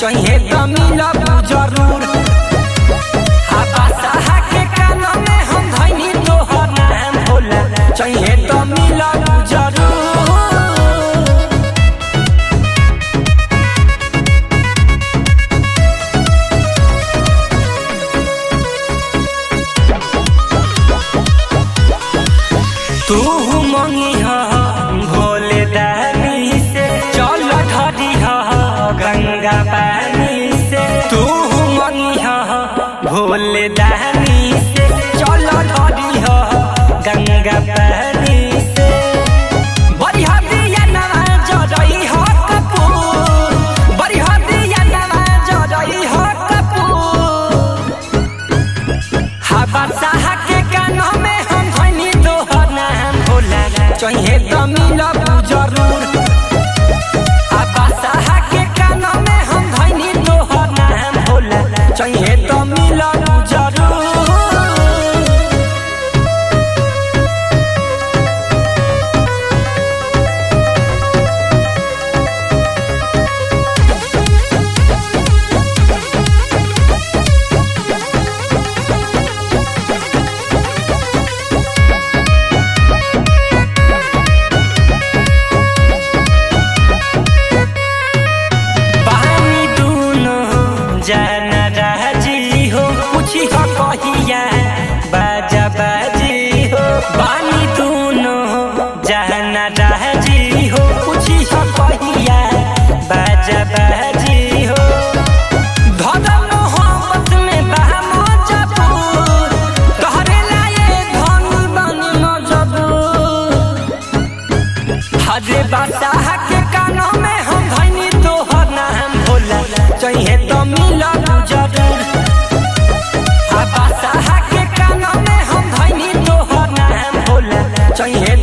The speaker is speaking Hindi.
चाहिए तो मिलब जरूर। सहा के कान में हम धनी तोहर नाम बोला चाहिए तो मिलब जरूर। तू मंगी भोले दानी से चल धरी गंगा पानी से। तू मंगी भोले दानी से चल धरी गंगा पानी से। बढ़िया दिया नवा जड़ई हो कपूर, बढ़िया दिया नवा जड़ई हो कपूर। बादशाह के कानों में चाहिए तो मिलब जरूर। बादशाह के कान में हम धनी तोहर नाम बोला चाहिए तो मिलब जाना राजी हो पूछी हो कहिया बाजा बाजी हो। बानी तूनो जाना राजी हो पूछी हो कहिया बाजा बाजी हो। धन मोहब्बत में बहा मजबूर, तोहरे लाये धनी बनी मजबूर। हजे बादशाह के कानों में हम धनी तोहर नाम बोला चाहिए तो मिलब जरूर। बादशाह के कान में हम धनी तोहर नाम बोला चाहिए।